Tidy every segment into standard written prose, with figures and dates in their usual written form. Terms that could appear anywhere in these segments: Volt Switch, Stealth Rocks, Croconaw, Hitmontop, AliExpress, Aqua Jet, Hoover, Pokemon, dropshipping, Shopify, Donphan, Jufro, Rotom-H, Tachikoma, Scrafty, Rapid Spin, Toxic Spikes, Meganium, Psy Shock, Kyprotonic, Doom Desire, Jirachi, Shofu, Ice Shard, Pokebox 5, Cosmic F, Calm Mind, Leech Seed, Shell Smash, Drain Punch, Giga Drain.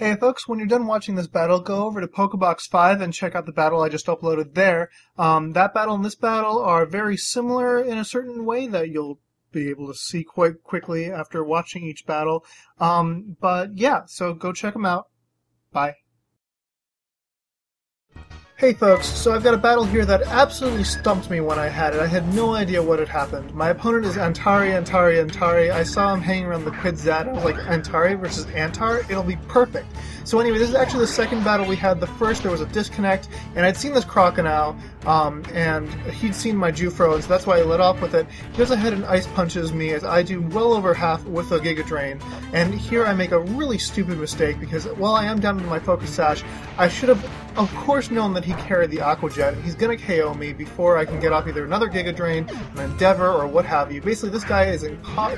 Hey folks, when you're done watching this battle, go over to Pokebox 5 and check out the battle I just uploaded there. That battle and this battle are very similar in a certain way that you'll be able to see quite quickly after watching each battle. But yeah, so go check them out. Bye. Hey folks, so I've got a battle here that absolutely stumped me when I had it. I had no idea what had happened. My opponent is Antari. I saw him hanging around the Quid Zat. I was like, Antari versus Antar? It'll be perfect. So anyway, this is actually the second battle we had. The first, there was a disconnect, and I'd seen this Croconaw, and he'd seen my Jufro, and so that's why I let off with it. He goes ahead and Ice Punches me, as I do well over half with a Giga Drain. And here I make a really stupid mistake, because while I am down to my Focus Sash, I should have, of course, known that he carried the Aqua Jet. He's gonna KO me before I can get off either another Giga Drain, an Endeavor, or what have you. Basically, this guy is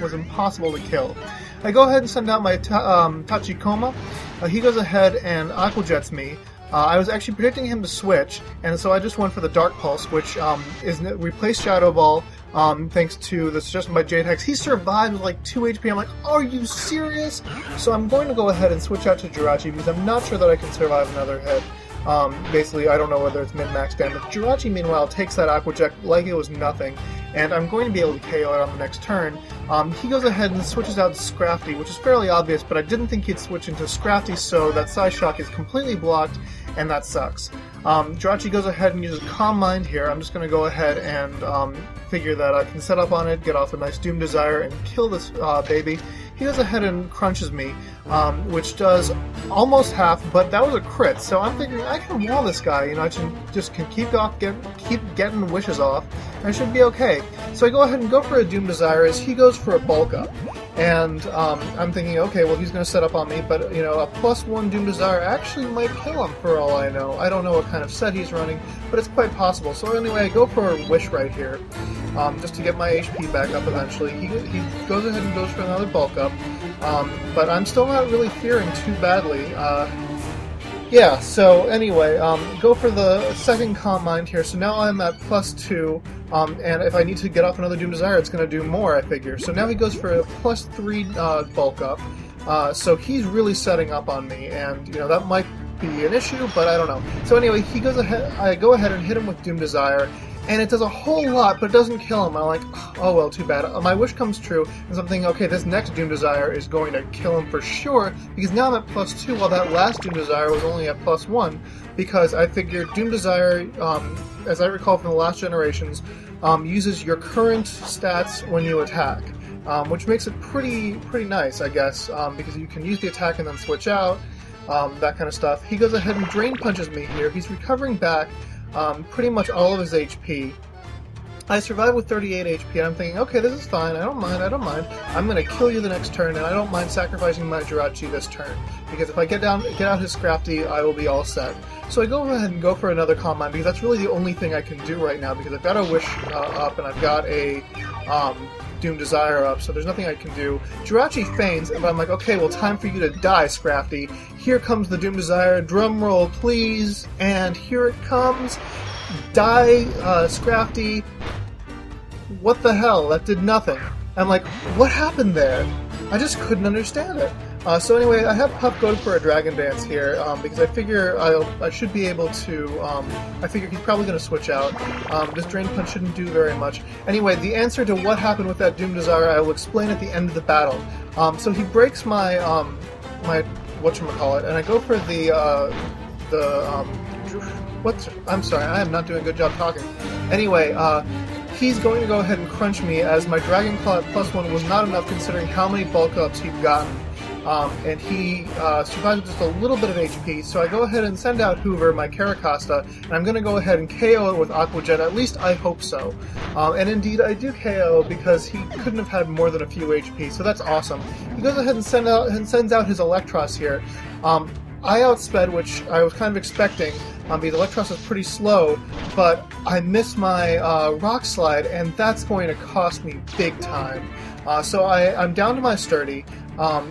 was impossible to kill. I go ahead and send out my Tachikoma. He goes ahead and Aqua Jets me. I was actually predicting him to switch, and so I just went for the Dark Pulse, which replaced Shadow Ball, thanks to the suggestion by Jade Hex. He survived with like 2 HP. I'm like, are you serious? So I'm going to go ahead and switch out to Jirachi, because I'm not sure that I can survive another hit. Basically, I don't know whether it's min-max damage. Jirachi, meanwhile, takes that Aqua Jet like it was nothing, and I'm going to be able to KO it on the next turn. He goes ahead and switches out to Scrafty, which is fairly obvious, but I didn't think he'd switch into Scrafty, so that Psy Shock is completely blocked, and that sucks. Jirachi goes ahead and uses Calm Mind here. I'm just going to go ahead and figure that I can set up on it, get off a nice Doom Desire, and kill this baby. He goes ahead and crunches me, which does almost half, but that was a crit, so I'm thinking I can wall this guy, you know, I can keep getting wishes off, and I should be okay. So I go ahead and go for a Doom Desire as he goes for a Bulk Up, and I'm thinking, okay, well, he's going to set up on me, but, you know, a +1 Doom Desire actually might kill him for all I know. I don't know what kind of set he's running, but it's quite possible. So anyway, I go for a Wish right here, just to get my HP back up eventually. He goes ahead and goes for another Bulk Up, but I'm still not really fearing too badly. Yeah, so anyway, go for the second Calm Mind here. So now I'm at +2, and if I need to get off another Doom Desire, it's going to do more, I figure. So now he goes for a +3 Bulk Up, so he's really setting up on me, and, you know, that might be an issue, but I don't know. So anyway, he goes ahead. I go ahead and hit him with Doom Desire, and it does a whole lot, but it doesn't kill him. I'm like, oh well, too bad. My wish comes true, and so I'm thinking, okay, this next Doom Desire is going to kill him for sure, because now I'm at +2, while that last Doom Desire was only at +1, because I figured Doom Desire, as I recall from the last generations, uses your current stats when you attack, which makes it pretty nice, I guess, because you can use the attack and then switch out, that kind of stuff. He goes ahead and Drain Punches me here. He's recovering back pretty much all of his HP. I survive with 38 HP, and I'm thinking, okay, this is fine, I don't mind. I'm going to kill you the next turn, and I don't mind sacrificing my Jirachi this turn, because if I get out his Scrafty, I will be all set. So I go ahead and go for another Calm Mind, because that's really the only thing I can do right now, because I've got a Wish up, and I've got a Doom Desire up, so there's nothing I can do. Jirachi feigns, but I'm like, okay, well, time for you to die, Scrafty. Here comes the Doom Desire, drum roll, please, and here it comes. Die, Scrafty. What the hell? That did nothing. I'm like, what happened there? I just couldn't understand it. So anyway, I have Pup go for a Dragon Dance here, because I figure I should be able to, I figure he's probably going to switch out. This Drain Punch shouldn't do very much. Anyway, the answer to what happened with that Doom Desire I will explain at the end of the battle. So he breaks my, my whatchamacallit, and I go for I'm sorry, I am not doing a good job talking. Anyway, he's going to go ahead and crunch me, as my Dragon Claw at +1 was not enough considering how many Bulk Ups he'd gotten. And he survives with just a little bit of HP, so I go ahead and send out Hoover, my Carracosta, and I'm going to go ahead and KO it with Aqua Jet, at least I hope so. And indeed, I do KO, because he couldn't have had more than a few HP, so that's awesome. He goes ahead and sends out his Eelektross here. I outsped, which I was kind of expecting, because Eelektross is pretty slow, but I miss my Rock Slide, and that's going to cost me big time. So I'm down to my Sturdy.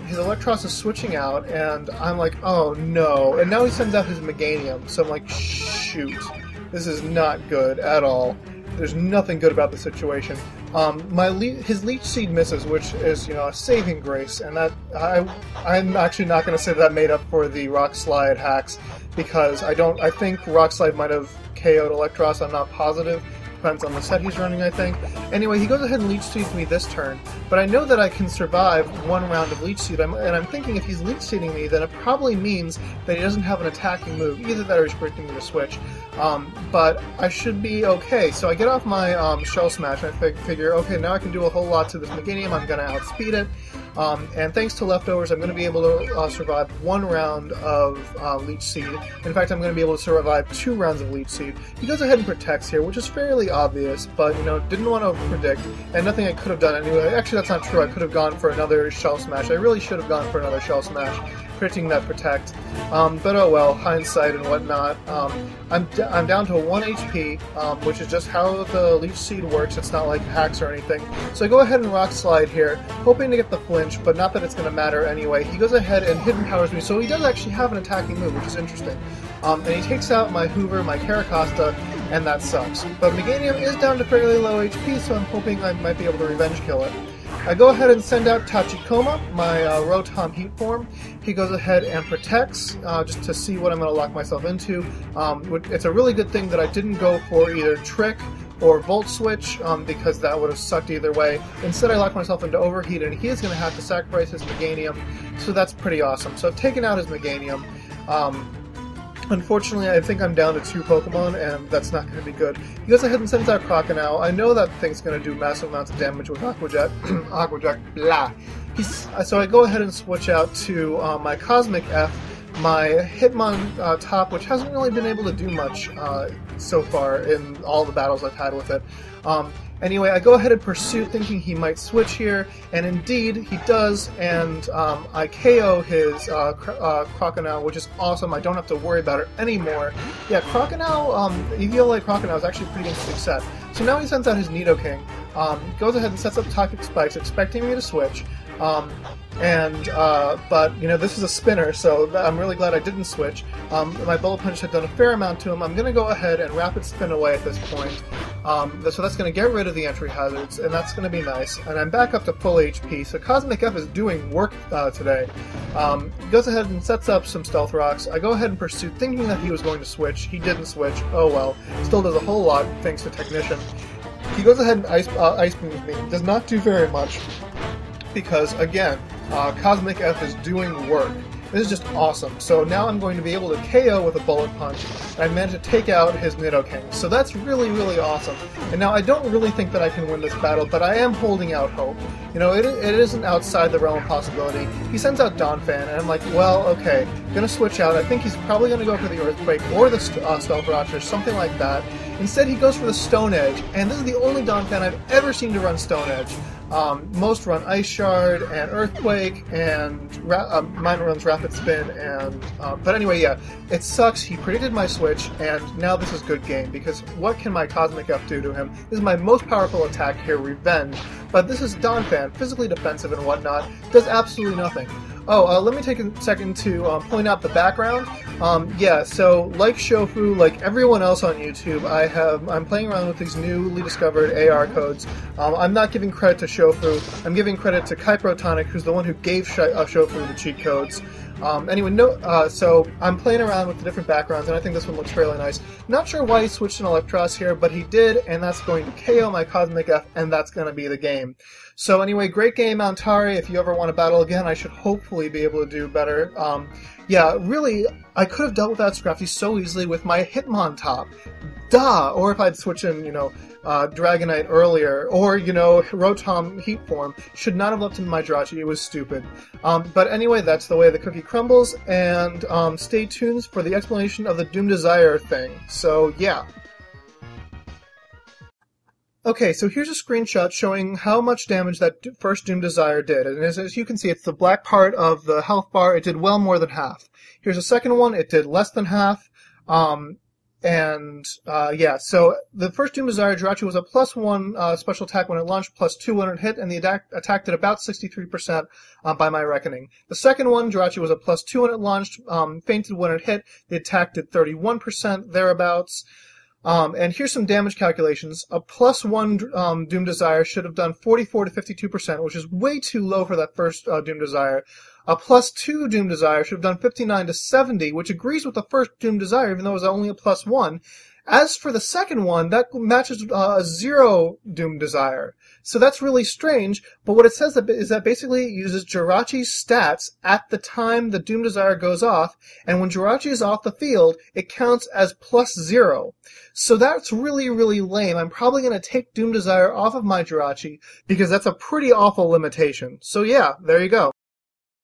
His Eelektross is switching out, and I'm like, oh no. And now he sends out his Meganium, so I'm like, shoot. This is not good at all. There's nothing good about the situation. His Leech Seed misses, which is, you know, a saving grace, and that I'm actually not going to say that made up for the Rock Slide hacks, because I think Rock Slide might have KO'd Eelektross. I'm not positive. Depends on the set he's running, I think. Anyway, he goes ahead and Leech Seeds me this turn, but I know that I can survive one round of Leech Seed, and I'm thinking if he's Leech Seeding me, then it probably means that he doesn't have an attacking move. Either that or he's predicting me to switch. But I should be okay. So I get off my Shell Smash, and I figure, okay, now I can do a whole lot to this Meganium, I'm going to outspeed it, and thanks to Leftovers, I'm going to be able to survive one round of Leech Seed. In fact, I'm going to be able to survive two rounds of Leech Seed. He goes ahead and protects here, which is fairly obvious, but, you know, didn't want to predict, and nothing I could have done anyway. Actually, that's not true, I could have gone for another Shell Smash. I really should have gone for another Shell Smash, predicting that protect, but oh well, hindsight and whatnot. I'm down to 1 HP, which is just how the Leech Seed works. It's not like hacks or anything. So I go ahead and Rock Slide here, hoping to get the flinch, but not that it's going to matter anyway. He goes ahead and Hidden Powers me, so he does actually have an attacking move, which is interesting. And he takes out my Hoover, my Carracosta, and that sucks. But Meganium is down to fairly low HP, so I'm hoping I might be able to revenge kill it. I go ahead and send out Tachikoma, my Rotom Heat form. He goes ahead and protects, just to see what I'm going to lock myself into. It's a really good thing that I didn't go for either Trick or Volt Switch, because that would have sucked either way. Instead, I locked myself into Overheat, and he is going to have to sacrifice his Meganium, so that's pretty awesome. So I've taken out his Meganium. Unfortunately, I think I'm down to 2 Pokemon, and that's not going to be good. He goes ahead and sends out Croconaw. I know that thing's going to do massive amounts of damage with Aqua Jet. Aqua Jet, blah. So I go ahead and switch out to my Cosmic F, my Hitmontop, which hasn't really been able to do much so far in all the battles I've had with it. Anyway, I go ahead and pursue, thinking he might switch here, and indeed, he does, and I KO his Croconaw, which is awesome. I don't have to worry about it anymore. Yeah, Croconaw, EVLA Croconaw is actually pretty interesting set. So now he sends out his Nidoking, goes ahead and sets up Toxic Spikes, expecting me to switch, but, you know, this is a spinner, so I'm really glad I didn't switch. My Bullet Punch had done a fair amount to him. I'm going to go ahead and Rapid Spin away at this point. So that's going to get rid of the entry hazards, and that's going to be nice. And I'm back up to full HP, so Cosmic F is doing work today. Goes ahead and sets up some Stealth Rocks. I go ahead and pursue, thinking that he was going to switch. He didn't switch. Oh well. Still does a whole lot, thanks to Technician. He goes ahead and Ice Beams me. Does not do very much, because, again, Cosmic F is doing work. This is just awesome. So now I'm going to be able to KO with a Bullet Punch, and I managed to take out his Nidoking. So that's really, really awesome. And now I don't really think that I can win this battle, but I am holding out hope. You know, it isn't outside the realm of possibility. He sends out Donphan, and I'm like, well, okay, gonna switch out. I think he's probably gonna go for the Earthquake or the Stealth Rock or something like that. Instead, he goes for the Stone Edge, and this is the only Donphan I've ever seen to run Stone Edge. Most run Ice Shard and Earthquake, and mine runs Rapid Spin, and but anyway, yeah, it sucks. He predicted my switch, and now this is good game, because what can my Cosmic F do to him? This is my most powerful attack here, Revenge, but this is Donphan, physically defensive and whatnot, does absolutely nothing. Oh, let me take a second to point out the background. Yeah, so like Shofu, like everyone else on YouTube, I'm playing around with these newly discovered AR codes. I'm not giving credit to Shofu. I'm giving credit to Kyprotonic, who's the one who gave Shofu the cheat codes. So I'm playing around with the different backgrounds, and I think this one looks fairly nice. Not sure why he switched an Eelektross here, but he did, and that's going to KO my Cosmic F, and that's going to be the game. So anyway, great game, Antari. If you ever want to battle again, I should hopefully be able to do better. Yeah, really, I could have dealt with that Scrafty so easily with my Hitmontop. Duh! Or if I'd switch in, you know, Dragonite earlier, or, you know, Rotom Heat form. Should not have left him in my Jirachi. It was stupid. But anyway, that's the way the cookie crumbles, and stay tuned for the explanation of the Doom Desire thing. So, yeah. Okay, so here's a screenshot showing how much damage that first Doom Desire did. And as you can see, it's the black part of the health bar. It did well more than half. Here's a second one. It did less than half. Yeah, so the first Doom Desire Jirachi was a +1 special attack when it launched, +2 when it hit, and the attack did about 63% by my reckoning. The second one, Jirachi, was a +2 when it launched, fainted when it hit, the attack did 31%, thereabouts. And here's some damage calculations. A +1 Doom Desire should have done 44 to 52%, which is way too low for that first Doom Desire. A +2 Doom Desire should have done 59 to 70, which agrees with the first Doom Desire, even though it was only a +1. As for the second one, that matches a 0 Doom Desire. So that's really strange, but what it says is that basically it uses Jirachi's stats at the time the Doom Desire goes off, and when Jirachi is off the field, it counts as +0. So that's really, really lame. I'm probably going to take Doom Desire off of my Jirachi, because that's a pretty awful limitation. So yeah, there you go.